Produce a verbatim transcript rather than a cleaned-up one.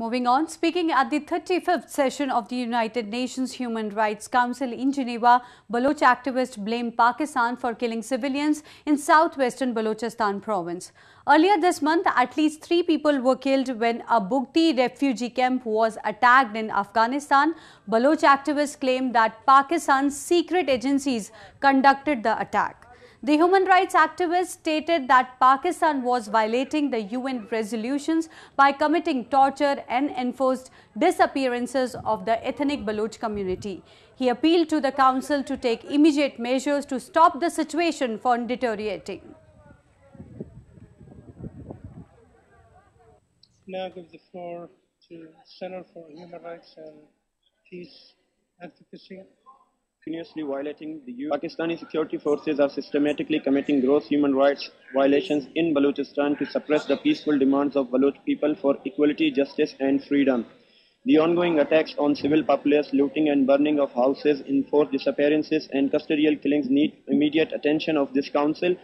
Moving on, speaking at the thirty-fifth session of the United Nations Human Rights Council in Geneva, Baloch activists blame Pakistan for killing civilians in southwestern Balochistan province. Earlier this month, at least three people were killed when a Bugti refugee camp was attacked in Afghanistan. Baloch activists claim that Pakistan's secret agencies conducted the attack. The human rights activists stated that Pakistan was violating the U N resolutions by committing torture and enforced disappearances of the ethnic Baloch community. He appealed to the council to take immediate measures to stop the situation from deteriorating. Now I give the floor to Center for Human Rights and Peace Advocacy. Continuously violating the U N. Pakistani security forces are systematically committing gross human rights violations in Balochistan to suppress the peaceful demands of Baloch people for equality, justice and freedom. The ongoing attacks on civil populace, looting and burning of houses, enforced disappearances and custodial killings need immediate attention of this council